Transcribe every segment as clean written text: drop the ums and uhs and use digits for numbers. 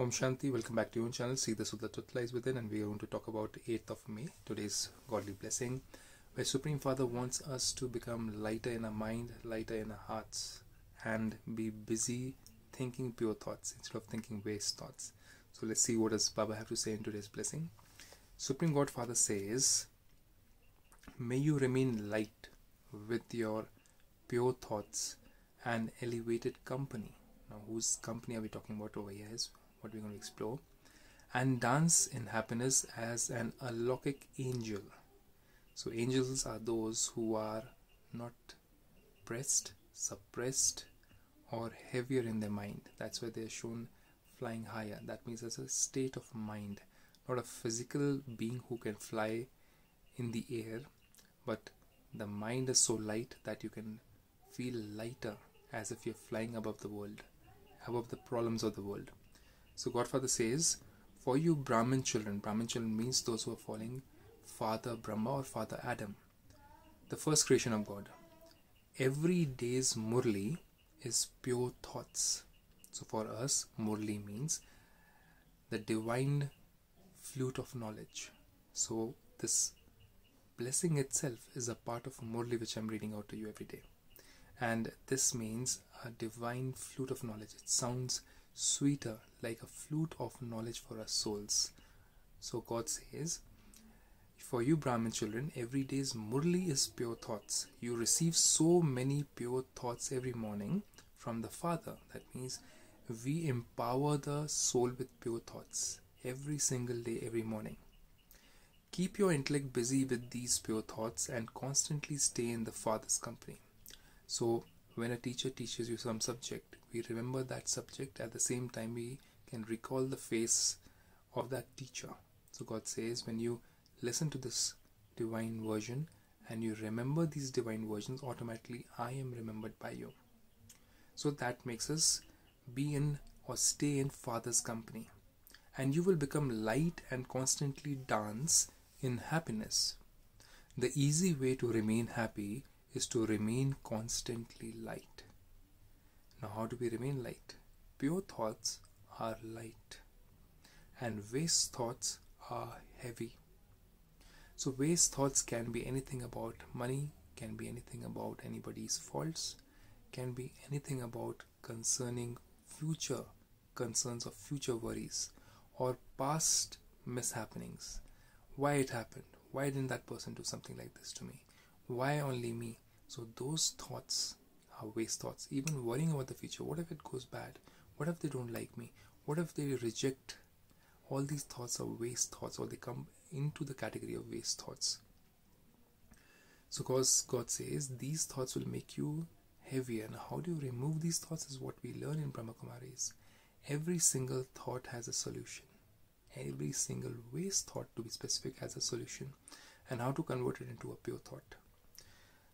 Om Shanti, welcome back to your own channel. See, the Suddha Tutla is within, and we are going to talk about 8th of May, today's godly blessing, where Supreme Father wants us to become lighter in our mind, lighter in our hearts, and be busy thinking pure thoughts instead of thinking waste thoughts. So let's see what does Baba have to say in today's blessing. Supreme Godfather says, may you remain light with your pure thoughts and elevated company. Now, whose company are we talking about over here is what we're going to explore. And dance in happiness as an alaukic angel. So angels are those who are not pressed, suppressed, or heavier in their mind. That's why they're shown flying higher. That means it's a state of mind, not a physical being who can fly in the air, but the mind is so light that you can feel lighter, as if you're flying above the world, above the problems of the world. So Godfather says, for you Brahmin children means those who are following Father Brahma or Father Adam, the first creation of God. Every day's Murli is pure thoughts. So for us, Murli means the divine flute of knowledge. So this blessing itself is a part of Murli which I'm reading out to you every day. And this means a divine flute of knowledge. It sounds sweeter, like a flute of knowledge for our souls. So God says, for you Brahmin children, every day's Murli is pure thoughts. You receive so many pure thoughts every morning from the Father. That means we empower the soul with pure thoughts every single day, every morning. Keep your intellect busy with these pure thoughts and constantly stay in the Father's company. So when a teacher teaches you some subject, we remember that subject. At the same time, we can recall the face of that teacher. So God says, when you listen to this divine version and you remember these divine versions, automatically I am remembered by you. So that makes us be in or stay in Father's company. And you will become light and constantly dance in happiness. The easy way to remain happy is to remain constantly light. Now, how do we remain light? Pure thoughts are light and waste thoughts are heavy. So waste thoughts can be anything about money, can be anything about anybody's faults, can be anything about concerning future concerns or future worries or past mishappenings. Why it happened? Why didn't that person do something like this to me? Why only me? So those thoughts are waste thoughts. Even worrying about the future. What if it goes bad? What if they don't like me? What if they reject? All these thoughts are waste thoughts, or they come into the category of waste thoughts. So because God says these thoughts will make you heavier. And how do you remove these thoughts is what we learn in Brahma Kumaris. Every single thought has a solution. Every single waste thought, to be specific, has a solution. And how to convert it into a pure thought.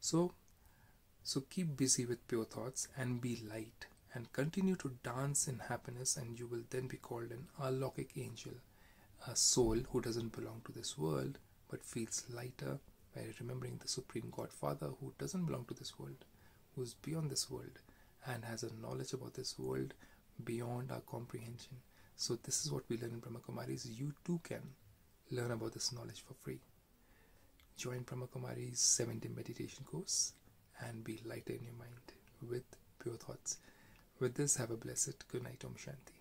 So keep busy with pure thoughts and be light and continue to dance in happiness, and you will then be called an alaukic angel, a soul who doesn't belong to this world but feels lighter by remembering the Supreme Godfather, who doesn't belong to this world, who is beyond this world and has a knowledge about this world beyond our comprehension. So this is what we learn in Brahma Kumaris. You too can learn about this knowledge for free. Join Brahma Kumari's 7-day meditation course and be lighter in your mind with pure thoughts. With this, have a blessed good night. Om Shanti.